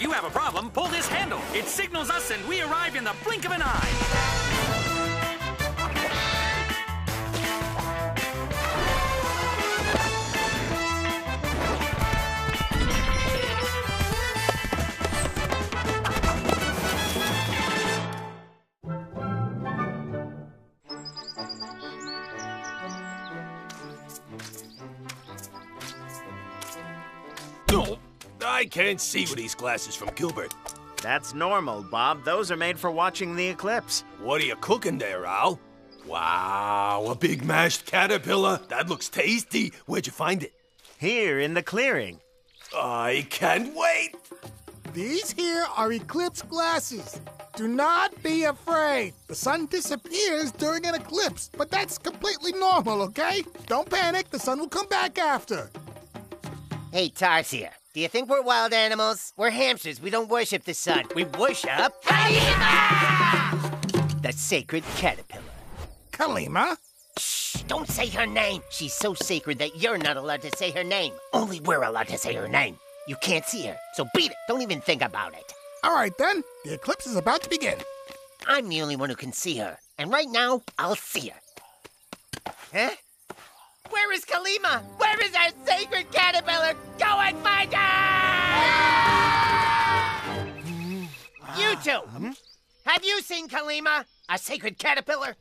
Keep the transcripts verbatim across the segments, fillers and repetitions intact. If you have a problem, pull this handle. It signals us and we arrive in the blink of an eye. I can't see with these glasses from Gilbert. That's normal, Bob. Those are made for watching the eclipse. What are you cooking there, Al? Wow, a big mashed caterpillar. That looks tasty. Where'd you find it? Here in the clearing. I can't wait. These here are eclipse glasses. Do not be afraid. The sun disappears during an eclipse, but that's completely normal, okay? Don't panic. The sun will come back after. Hey, Tarsia. Do you think we're wild animals? We're hamsters. We don't worship the sun. We worship... Kalima! The sacred caterpillar. Kalima? Shh! Don't say her name. She's so sacred that you're not allowed to say her name. Only we're allowed to say her name. You can't see her, so beat it. Don't even think about it. All right, then. The eclipse is about to begin. I'm the only one who can see her. And right now, I'll see her. Huh? Where is Kalima? Where is our sacred caterpillar? Go and find her! You two! Have you seen Kalima? A sacred caterpillar?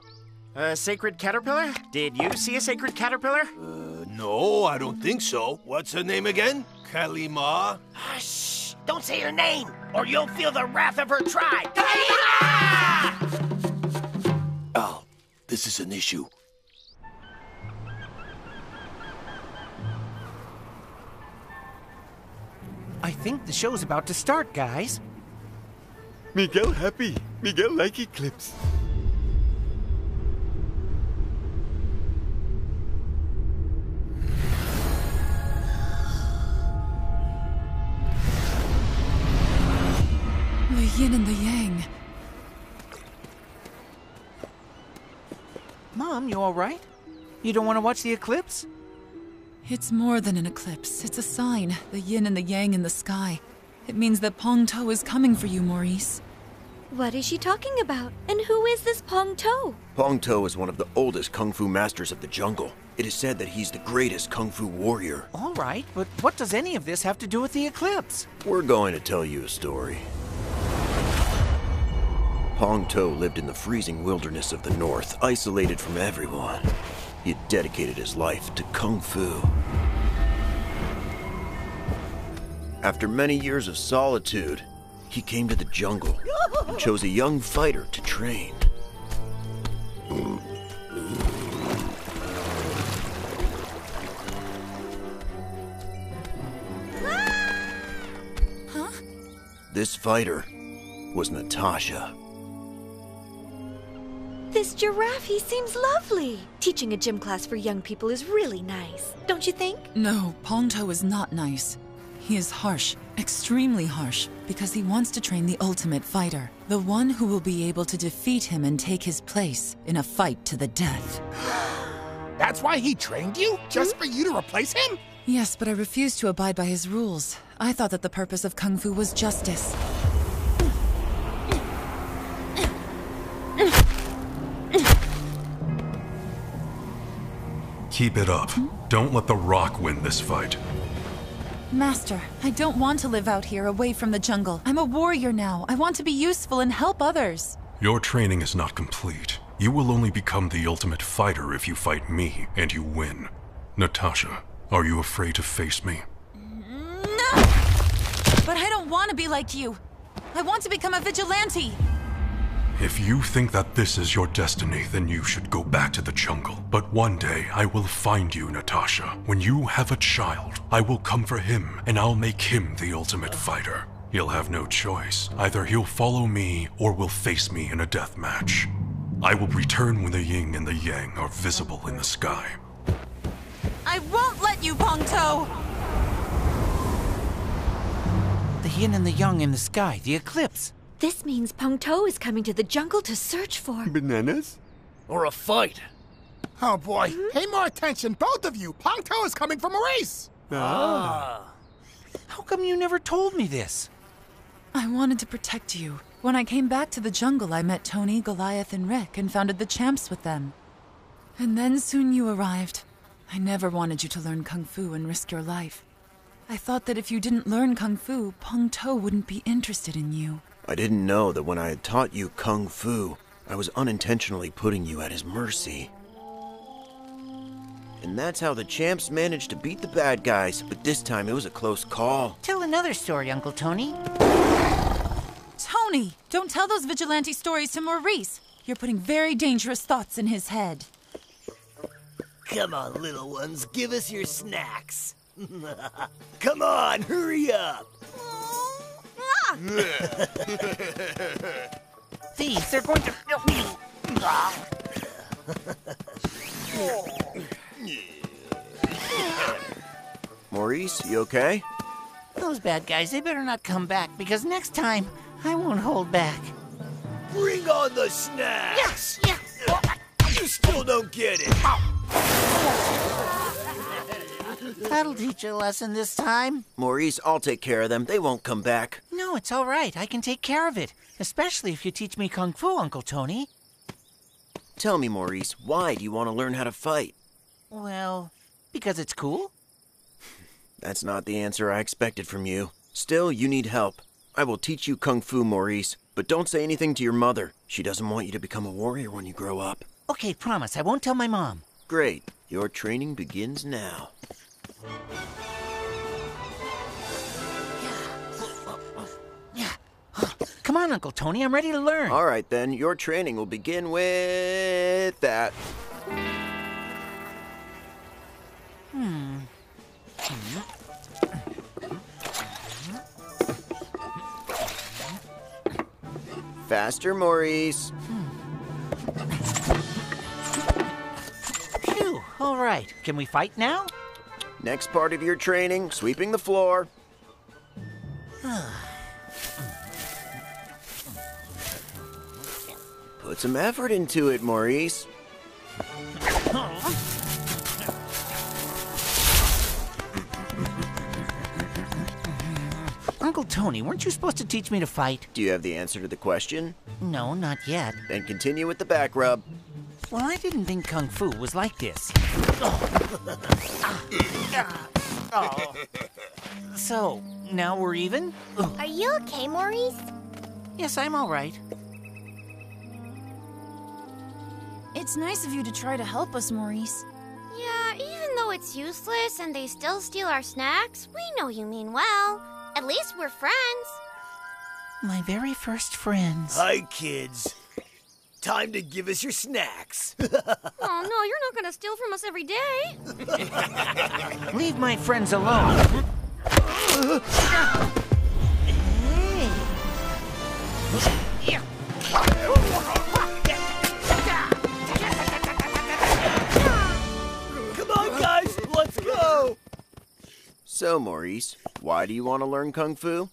A sacred caterpillar? Did you see a sacred caterpillar? Uh, no, I don't think so. What's her name again? Kalima? Ah, shh! Don't say her name, or you'll feel the wrath of her tribe. Kalima! Oh, this is an issue. I think the show's about to start, guys. Miguel happy. Miguel like eclipse. The yin and the yang. Mom, you all right? You don't want to watch the eclipse? It's more than an eclipse. It's a sign, the yin and the yang in the sky. It means that Pongto is coming for you, Maurice. What is she talking about? And who is this Pongto? Pongto is one of the oldest kung fu masters of the jungle. It is said that he's the greatest kung fu warrior. All right, but what does any of this have to do with the eclipse? We're going to tell you a story. Pongto lived in the freezing wilderness of the north, isolated from everyone. He had dedicated his life to kung fu. After many years of solitude, he came to the jungle and chose a young fighter to train. Huh? This fighter was Natasha. This giraffe, he seems lovely. Teaching a gym class for young people is really nice, don't you think? No, Pongto is not nice. He is harsh, extremely harsh, because he wants to train the ultimate fighter. The one who will be able to defeat him and take his place in a fight to the death. That's why he trained you? Just hmm? for you to replace him? Yes, but I refused to abide by his rules. I thought that the purpose of kung fu was justice. Keep it up. Hmm? Don't let the rock win this fight. Master, I don't want to live out here away from the jungle. I'm a warrior now. I want to be useful and help others. Your training is not complete. You will only become the ultimate fighter if you fight me and you win. Natasha, are you afraid to face me? No! But I don't want to be like you. I want to become a vigilante. If you think that this is your destiny, then you should go back to the jungle. But one day, I will find you, Natasha. When you have a child, I will come for him, and I'll make him the ultimate fighter. He'll have no choice. Either he'll follow me, or will face me in a death match. I will return when the yin and the yang are visible in the sky. I won't let you, Pongto! The yin and the yang in the sky, the eclipse. This means Pongto is coming to the jungle to search for... bananas? Or a fight. Oh, boy. Mm-hmm. Pay more attention, both of you. Pongto is coming for Maurice. Ah. How come you never told me this? I wanted to protect you. When I came back to the jungle, I met Tony, Goliath, and Rick and founded the Champs with them. And then soon you arrived. I never wanted you to learn Kung Fu and risk your life. I thought that if you didn't learn Kung Fu, Peng To wouldn't be interested in you. I didn't know that when I had taught you Kung Fu, I was unintentionally putting you at his mercy. And that's how the Champs managed to beat the bad guys, but this time it was a close call. Tell another story, Uncle Tony. Tony, don't tell those vigilante stories to Maurice. You're putting very dangerous thoughts in his head. Come on, little ones, give us your snacks. Come on, hurry up. Thieves are going to help me. Maurice, you okay? Those bad guys, they better not come back, because next time, I won't hold back. Bring on the snacks! Yes, yes! You still don't get it! That'll teach you a lesson this time. Maurice, I'll take care of them. They won't come back. No, it's all right. I can take care of it. Especially if you teach me Kung Fu, Uncle Tony. Tell me, Maurice, why do you want to learn how to fight? Well, because it's cool. That's not the answer I expected from you. Still, you need help. I will teach you Kung Fu, Maurice, but don't say anything to your mother. She doesn't want you to become a warrior when you grow up. Okay, promise. I won't tell my mom. Great. Your training begins now. Come on, Uncle Tony. I'm ready to learn. All right, then. Your training will begin with that. Hmm. Faster, Maurice. Phew. All right. Can we fight now? Next part of your training, sweeping the floor. Put some effort into it, Maurice. Uncle Tony, weren't you supposed to teach me to fight? Do you have the answer to the question? No, not yet. Then continue with the back rub. Well, I didn't think Kung Fu was like this. Oh. So, now we're even? Are you okay, Maurice? Yes, I'm all right. It's nice of you to try to help us, Maurice. Yeah, even though it's useless and they still steal our snacks, we know you mean well. At least we're friends. My very first friends. Hi, kids. Time to give us your snacks. Oh, no, you're not going to steal from us every day. Leave my friends alone. Come on, guys, let's go. So, Maurice, why do you want to learn Kung Fu?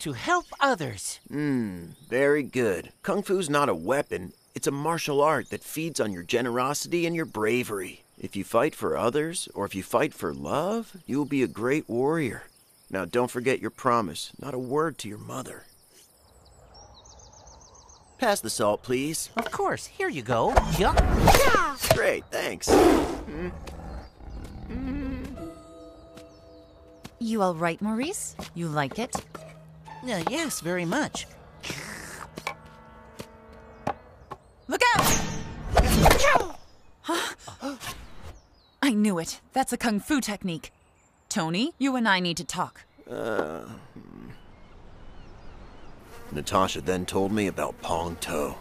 To help others. Hmm, very good. Kung Fu's not a weapon. It's a martial art that feeds on your generosity and your bravery. If you fight for others, or if you fight for love, you will be a great warrior. Now, don't forget your promise. Not a word to your mother. Pass the salt, please. Of course. Here you go. Yup. Yeah. Great, thanks. Mm. You all right, Maurice? You like it? Uh, yes, very much. Look out! Huh? I knew it. That's a Kung Fu technique. Tony, you and I need to talk. Uh, hmm. Natasha then told me about Peng To.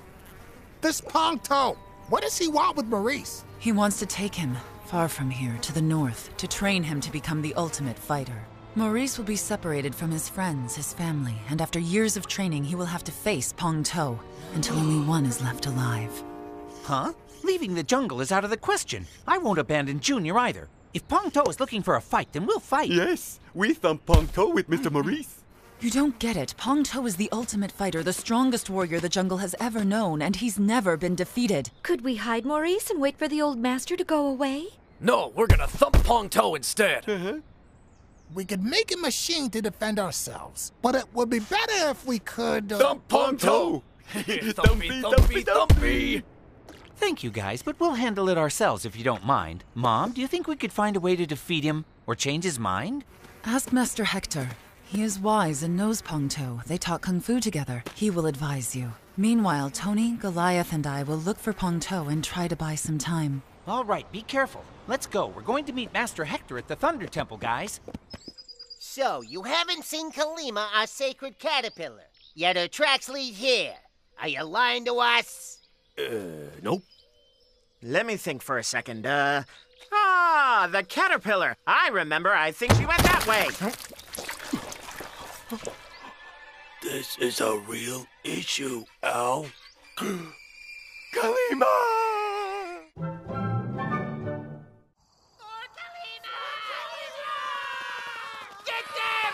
This Peng To, what does he want with Maurice? He wants to take him far from here to the north to train him to become the ultimate fighter. Maurice will be separated from his friends, his family, and after years of training, he will have to face Peng To until only one is left alive. Huh? Leaving the jungle is out of the question. I won't abandon Junior either. If Peng To is looking for a fight, then we'll fight. Yes, we thump Peng To with Mister Maurice. You don't get it. Peng To is the ultimate fighter, the strongest warrior the jungle has ever known, and he's never been defeated. Could we hide Maurice and wait for the old master to go away? No, we're gonna thump Peng To instead. Uh-huh. we could make a machine to defend ourselves, but it would be better if we could... Uh... Thump Ponto! Thumpy, thumpy, thumpy! Thank you guys, but we'll handle it ourselves if you don't mind. Mom, do you think we could find a way to defeat him or change his mind? Ask Master Hector. He is wise and knows Ponto. They taught Kung Fu together. He will advise you. Meanwhile, Tony, Goliath, and I will look for Ponto and try to buy some time. All right, be careful. Let's go. We're going to meet Master Hector at the Thunder Temple, guys. So, you haven't seen Kalima, our sacred caterpillar, yet her tracks lead here. Are you lying to us? Uh, nope. Let me think for a second, uh... Ah, the caterpillar! I remember, I think she went that way! This is a real issue, Al. Kalima! Oh, Kalima! Get them!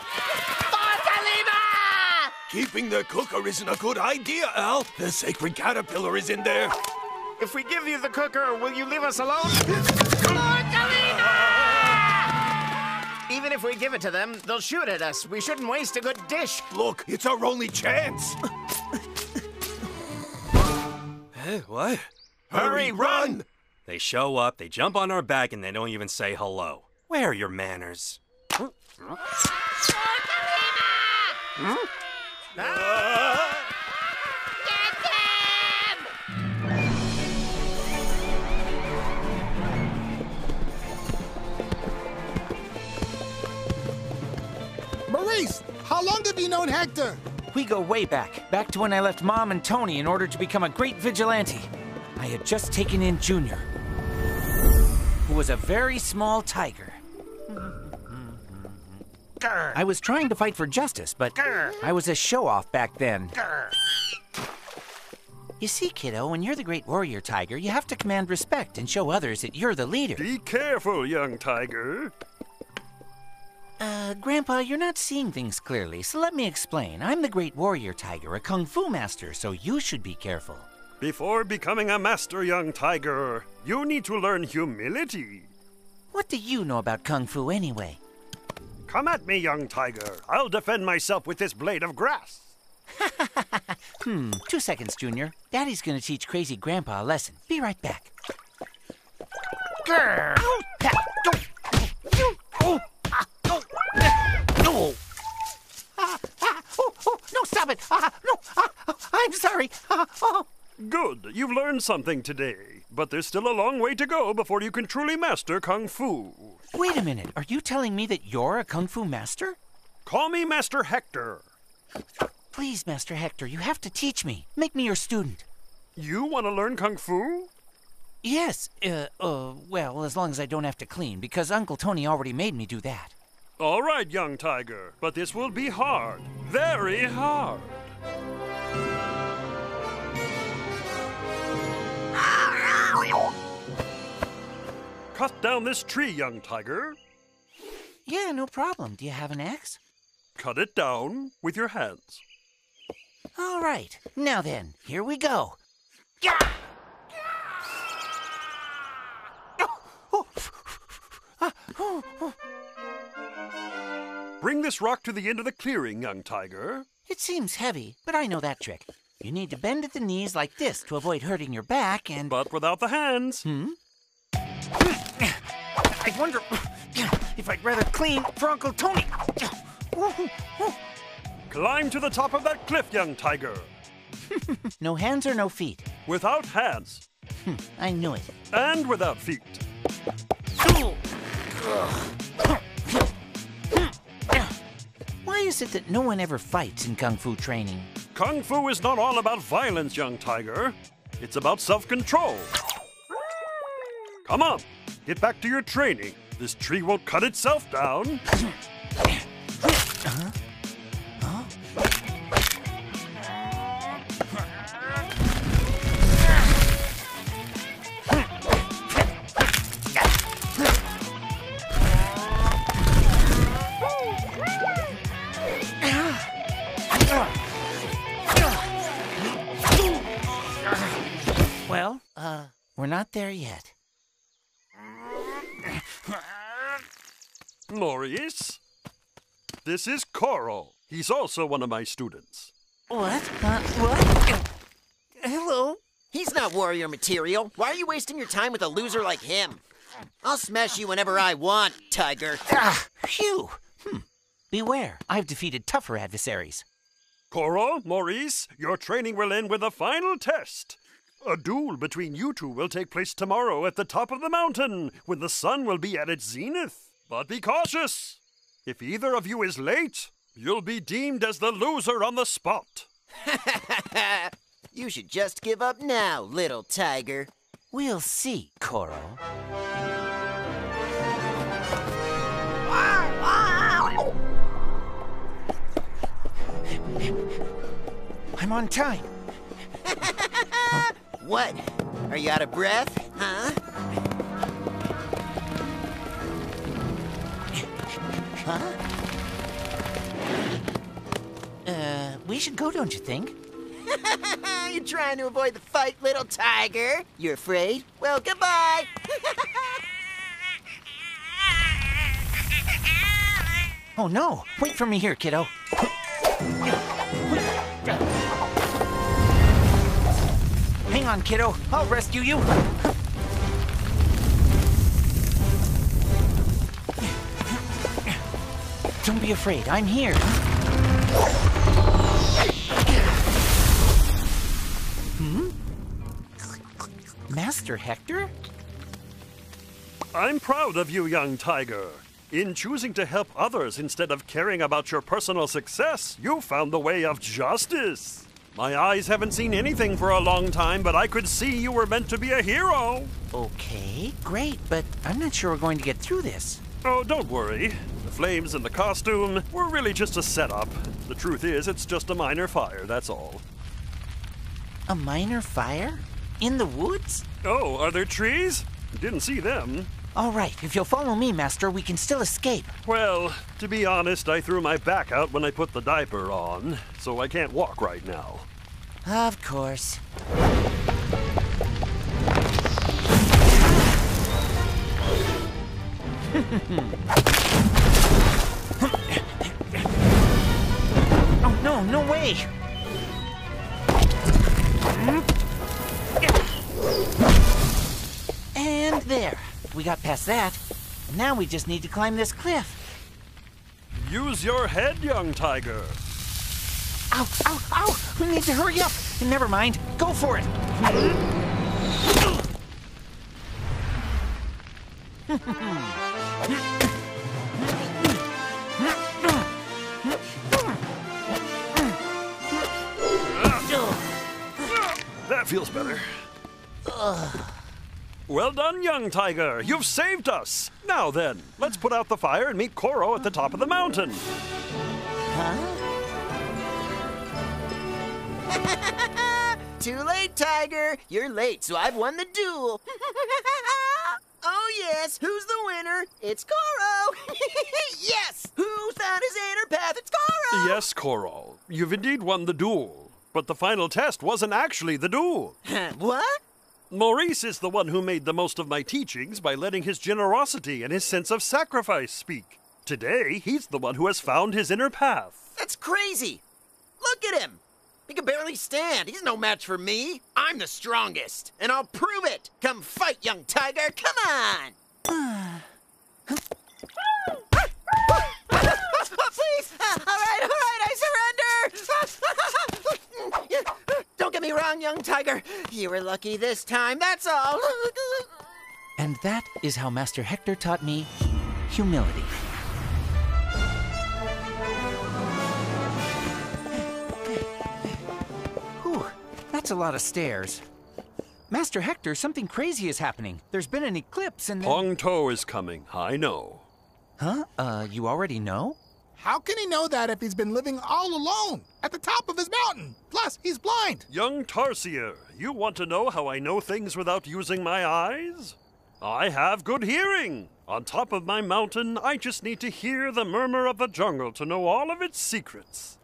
Oh, Kalima! Keeping the cooker isn't a good idea, Al. The sacred caterpillar is in there. If we give you the cooker, will you leave us alone? Oh, Kalima! Even if we give it to them, they'll shoot at us. We shouldn't waste a good dish. Look, it's our only chance. Hey, what? Hurry, run! They show up, they jump on our back, and they don't even say hello. Where are your manners? Oh, Kalima! Hmm? Ah! Maurice, how long have you known Hector? We go way back, back to when I left Mom and Tony in order to become a great vigilante. I had just taken in Junior, who was a very small tiger. Grr. I was trying to fight for justice, but Grr. I was a show-off back then. Grr. You see, kiddo, when you're the great warrior tiger, you have to command respect and show others that you're the leader. Be careful, young tiger. Uh, Grandpa, you're not seeing things clearly, so let me explain. I'm the Great Warrior Tiger, a Kung Fu master, so you should be careful. Before becoming a master, young tiger, you need to learn humility. What do you know about Kung Fu anyway? Come at me, young tiger. I'll defend myself with this blade of grass. hmm, two seconds, Junior. Daddy's gonna teach Crazy Grandpa a lesson. Be right back. Grr! Ow! Pat! Don't! Oh! No! Ah, ah, oh, oh, no, stop it! Ah, no, ah, oh, I'm sorry. Ah, oh. Good, you've learned something today, but there's still a long way to go before you can truly master Kung Fu. Wait a minute, are you telling me that you're a Kung Fu master? Call me Master Hector. Please, Master Hector, you have to teach me. Make me your student. You want to learn Kung Fu? Yes, uh, uh, well, as long as I don't have to clean, because Uncle Tony already made me do that. All right, young tiger, but this will be hard. Very hard. Cut down this tree, young tiger. Yeah, no problem. Do you have an axe? Cut it down with your hands. All right, now then, here we go. Gah! Bring this rock to the end of the clearing, young tiger. It seems heavy, but I know that trick. You need to bend at the knees like this to avoid hurting your back and... But without the hands. Hmm? I wonder if I'd rather clean for Uncle Tony. Climb to the top of that cliff, young tiger. No hands or no feet? Without hands. Hmm, I knew it. And without feet. Why is it that no one ever fights in Kung Fu training? Kung Fu is not all about violence, young tiger. It's about self-control. Come on, get back to your training. This tree won't cut itself down. Huh? Well, uh, we're not there yet. glorious. This is Coral. He's also one of my students. What? Uh, what? Hello? He's not warrior material. Why are you wasting your time with a loser like him? I'll smash you whenever I want, tiger. Ah, phew. Hmm. Beware, I've defeated tougher adversaries. Coral, Maurice, your training will end with a final test. A duel between you two will take place tomorrow at the top of the mountain, when the sun will be at its zenith. But be cautious. If either of you is late, you'll be deemed as the loser on the spot. You should just give up now, little tiger. We'll see, Coral. I'm on time. Huh? What? Are you out of breath? Huh? Huh? Uh, we should go, don't you think? You're trying to avoid the fight, little tiger. You're afraid? Well, goodbye. Oh, no. Wait for me here, kiddo. Hang on, kiddo. I'll rescue you. Don't be afraid. I'm here. Hmm? Master Hector? I'm proud of you, young tiger. In choosing to help others instead of caring about your personal success, you found the way of justice. My eyes haven't seen anything for a long time, but I could see you were meant to be a hero. Okay, great, but I'm not sure we're going to get through this. Oh, don't worry. The flames and the costume were really just a setup. The truth is, it's just a minor fire, that's all. A minor fire? In the woods? Oh, are there trees? Didn't see them. All right, if you'll follow me, Master, we can still escape. Well, to be honest, I threw my back out when I put the diaper on, so I can't walk right now. Of course. Oh, no, no way! And there. We got past that. Now we just need to climb this cliff. Use your head, young tiger. Ow, ow, ow! We need to hurry up! Never mind. Go for it! That feels better. Ugh. Well done, young tiger. You've saved us. Now then, let's put out the fire and meet Koro at the top of the mountain. Huh? Too late, tiger. You're late, so I've won the duel. Oh, yes. Who's the winner? It's Koro. Yes. Who found his inner path? It's Koro. Yes, Koro. You've indeed won the duel. But the final test wasn't actually the duel. What? Maurice is the one who made the most of my teachings by letting his generosity and his sense of sacrifice speak. Today, he's the one who has found his inner path. That's crazy! Look at him! He can barely stand. He's no match for me. I'm the strongest, and I'll prove it! Come fight, young tiger! Come on! Please! Uh, all right, all right, I surrender! Don't get me wrong, young tiger. You were lucky this time, that's all. And that is how Master Hector taught me humility. Whew, that's a lot of stairs. Master Hector, something crazy is happening. There's been an eclipse and... Pongto is coming, I know. Huh? Uh, you already know? How can he know that if he's been living all alone at the top of his mountain? Plus, he's blind. Young Tarsier, you want to know how I know things without using my eyes? I have good hearing. On top of my mountain, I just need to hear the murmur of the jungle to know all of its secrets.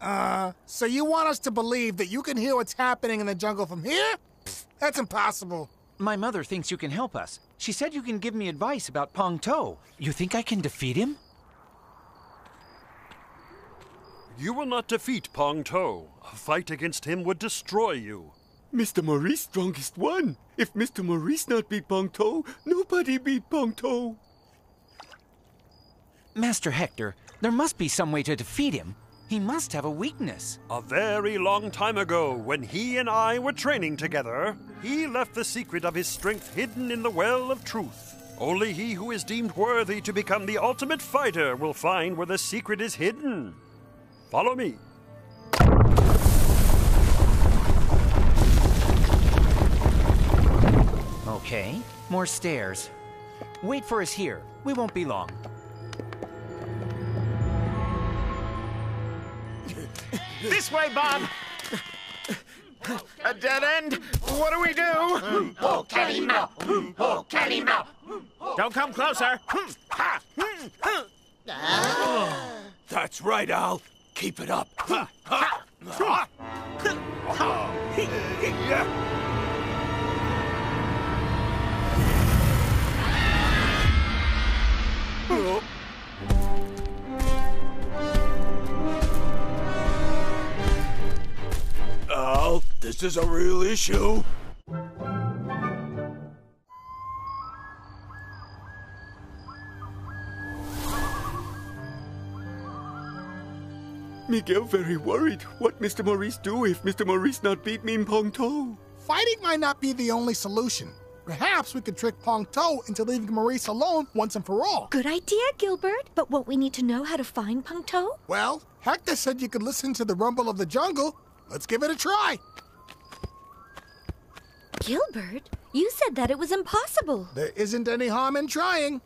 Uh, so you want us to believe that you can hear what's happening in the jungle from here? Pfft, that's impossible. My mother thinks you can help us. She said you can give me advice about Pong To. You think I can defeat him? You will not defeat Pong To. A fight against him would destroy you. Mister Maurice, strongest one. If Mister Maurice not beat Pong To, nobody beat Pong To. Master Hector, there must be some way to defeat him. He must have a weakness. A very long time ago, when he and I were training together, he left the secret of his strength hidden in the well of truth. Only he who is deemed worthy to become the ultimate fighter will find where the secret is hidden. Follow me. Okay, more stairs. Wait for us here. We won't be long. This way, Bob! A dead end? What do we do? Don't come closer! That's right, Al. Keep it up. Al, this is a real issue. Miguel very worried. What Mister Maurice do if Mister Maurice not beat me in Pong To? Fighting might not be the only solution. Perhaps we could trick Pong To into leaving Maurice alone once and for all. Good idea, Gilbert. But won't we need to know how to find Pong To? Well, Hector said you could listen to the rumble of the jungle. Let's give it a try. Gilbert, you said that it was impossible. There isn't any harm in trying.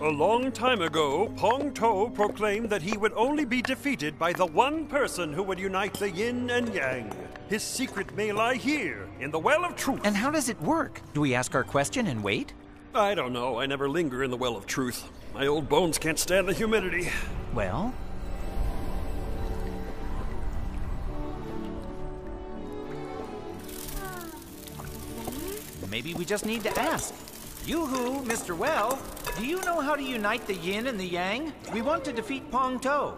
A long time ago, Pong To proclaimed that he would only be defeated by the one person who would unite the yin and yang. His secret may lie here, in the Well of Truth. And how does it work? Do we ask our question and wait? I don't know. I never linger in the Well of Truth. My old bones can't stand the humidity. Well? Maybe we just need to ask. Yoo-hoo, Mister Well, do you know how to unite the yin and the yang? We want to defeat Pong To.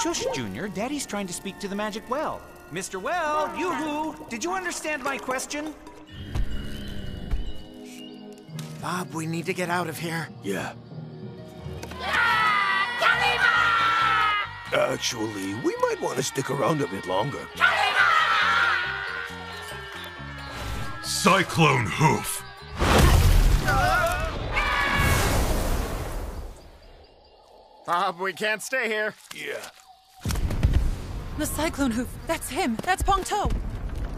Shush, Junior. Daddy's trying to speak to the magic well. Mister Well, yoo-hoo, did you understand my question? Bob, we need to get out of here. Yeah. Ah, Kalima! Actually, we might want to stick around a bit longer. Kalima! Cyclone Hoof! Bob, we can't stay here. Yeah. The Cyclone Hoof! That's him! That's Pong To!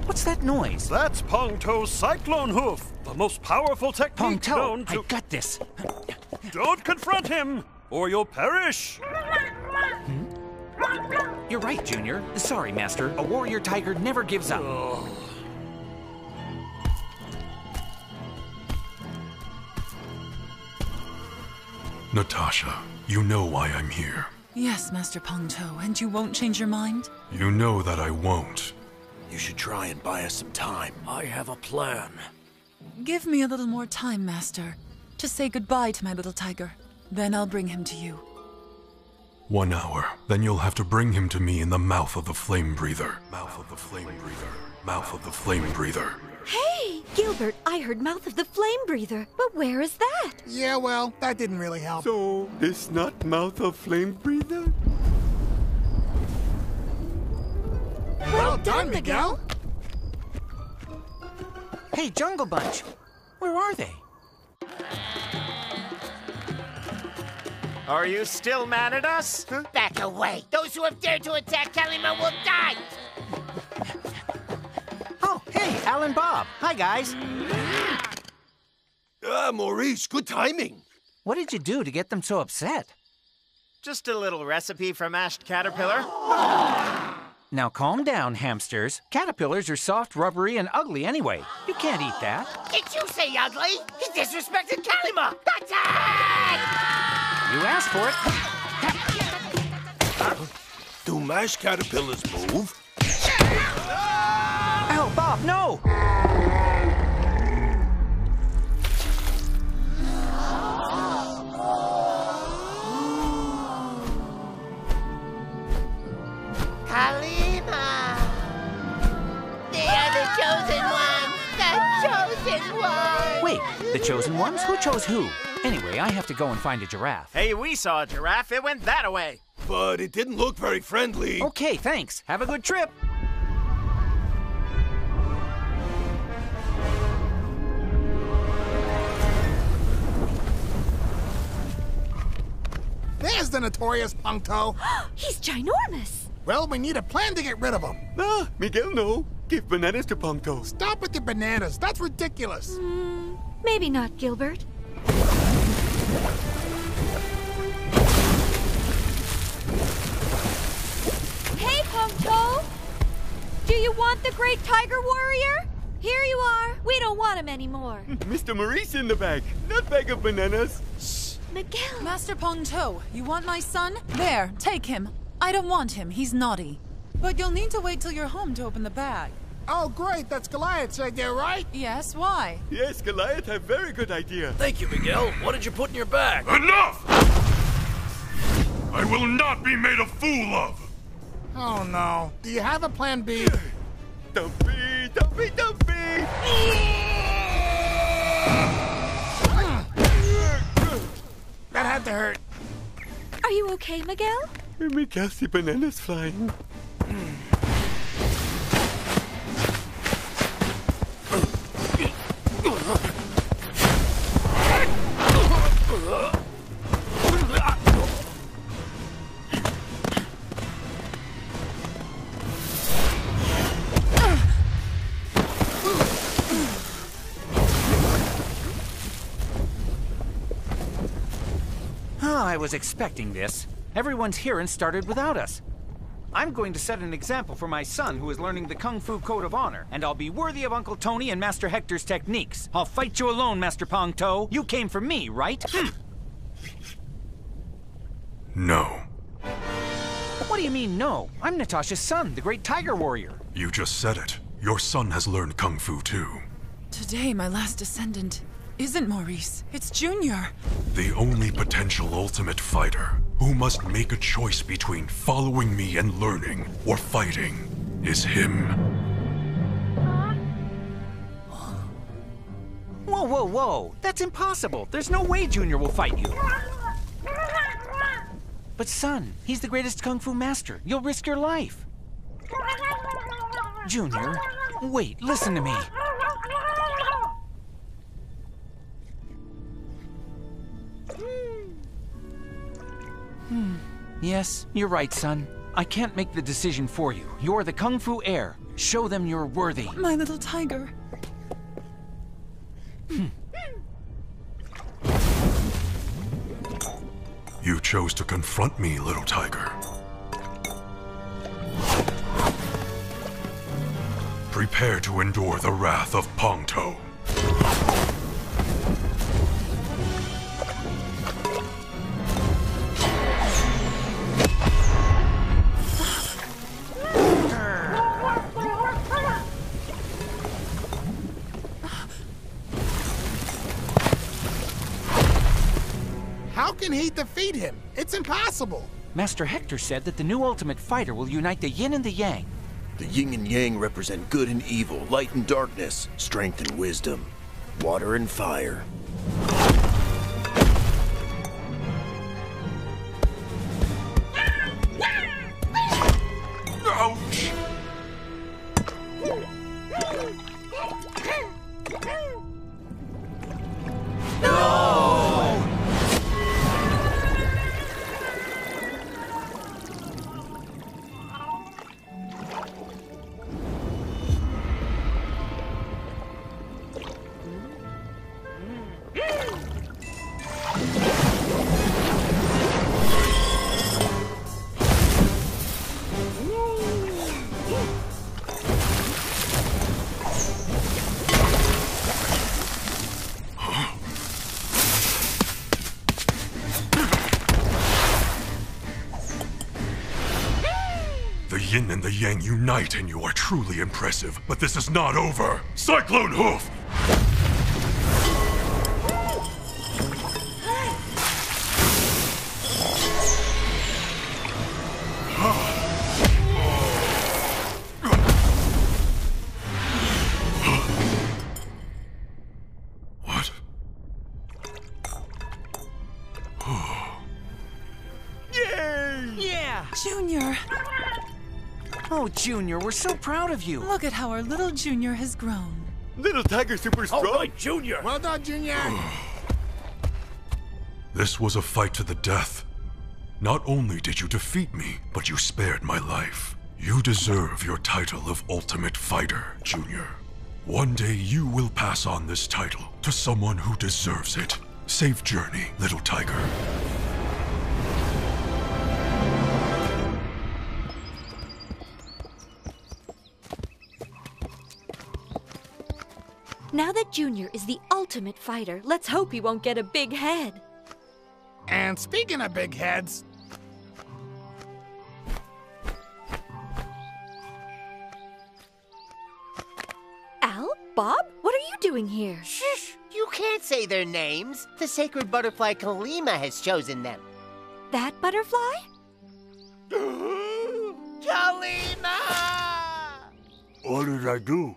What's that noise? That's Pong To's Cyclone Hoof! The most powerful technique known to... Pong To, I got this! Don't confront him, or you'll perish! Hmm? You're right, Junior. Sorry, Master. A warrior tiger never gives up. Oh. Natasha, you know why I'm here. Yes, Master Pong To, and you won't change your mind? You know that I won't. You should try and buy us some time. I have a plan. Give me a little more time, Master, to say goodbye to my little tiger. Then I'll bring him to you. One hour. Then you'll have to bring him to me in the mouth of the flame breather. Mouth of the flame breather. Mouth of the flame breather. Hey! Gilbert, I heard Mouth of the Flame Breather, but where is that? Yeah, well, that didn't really help. So, this not Mouth of Flame Breather? Well, well done, Miguel. Miguel! Hey, Jungle Bunch, where are they? Are you still mad at us? Huh? Back away! Those who have dared to attack Kalima will die! Al and Bob. Hi, guys. Ah, uh, Maurice, good timing. What did you do to get them so upset? Just a little recipe from Mashed Caterpillar. Now calm down, hamsters. Caterpillars are soft, rubbery, and ugly anyway. You can't eat that. Did you say ugly? He disrespected Kalima! That's it! You asked for it. Do mashed caterpillars move? Ow, Bob, no! Kalima! They are the chosen ones! The chosen ones! Wait, the chosen ones? Who chose who? Anyway, I have to go and find a giraffe. Hey, we saw a giraffe. It went that away. But it didn't look very friendly. Okay, thanks. Have a good trip. There's the notorious Puncto. He's ginormous. Well, we need a plan to get rid of him. Ah, Miguel, no. Give bananas to Puncto. Stop with the bananas. That's ridiculous. Mm, maybe not, Gilbert. Hey, Puncto! Do you want the great tiger warrior? Here you are. We don't want him anymore. Mister Maurice in the bag. That bag of bananas. Shh, Miguel. Master Puncto, you want my son? There, take him. I don't want him. He's naughty. But you'll need to wait till you're home to open the bag. Oh, great. That's Goliath's idea, right? Yes, why? Yes, Goliath had a very good idea. Thank you, Miguel. What did you put in your bag? Enough! I will not be made a fool of! Oh, no. Do you have a plan B? Dumpy, Dumpy, Dumpy! That had to hurt. Are you okay, Miguel? Miguel, the banana's flying. Oh, I was expecting this. Everyone's here and started without us. I'm going to set an example for my son who is learning the Kung Fu Code of Honor, and I'll be worthy of Uncle Tony and Master Hector's techniques. I'll fight you alone, Master Puncto. You came for me, right? Hm. No. What do you mean, no? I'm Natasha's son, the great tiger warrior. You just said it. Your son has learned Kung Fu too. Today, my last descendant isn't Maurice, it's Junior. The only potential ultimate fighter who must make a choice between following me and learning or fighting is him. Whoa, whoa, whoa. That's impossible. There's no way Junior will fight you. But son, he's the greatest Kung Fu master. You'll risk your life. Junior, wait, listen to me. Hmm. Yes, you're right, son. I can't make the decision for you. You're the Kung Fu heir. Show them you're worthy. My little tiger. Hmm. You chose to confront me, little tiger. Prepare to endure the wrath of Puncto. He defeat him. It's impossible. Master Hector said that the new Ultimate Fighter will unite the yin and the yang. The yin and yang represent good and evil, light and darkness, strength and wisdom, water and fire. Ouch! the Yang unite and you are truly impressive, but this is not over. Cyclone Hoof! Junior, we're so proud of you. Look at how our little Junior has grown. Little Tiger super strong. All right, Junior. Well done, Junior. This was a fight to the death. Not only did you defeat me, but you spared my life. You deserve your title of Ultimate Fighter, Junior. One day you will pass on this title to someone who deserves it. Safe journey, little Tiger. Now that Junior is the ultimate fighter, let's hope he won't get a big head. And speaking of big heads... Al? Bob? What are you doing here? Shh! You can't say their names. The sacred butterfly Kalima has chosen them. That butterfly? Kalima! What did I do?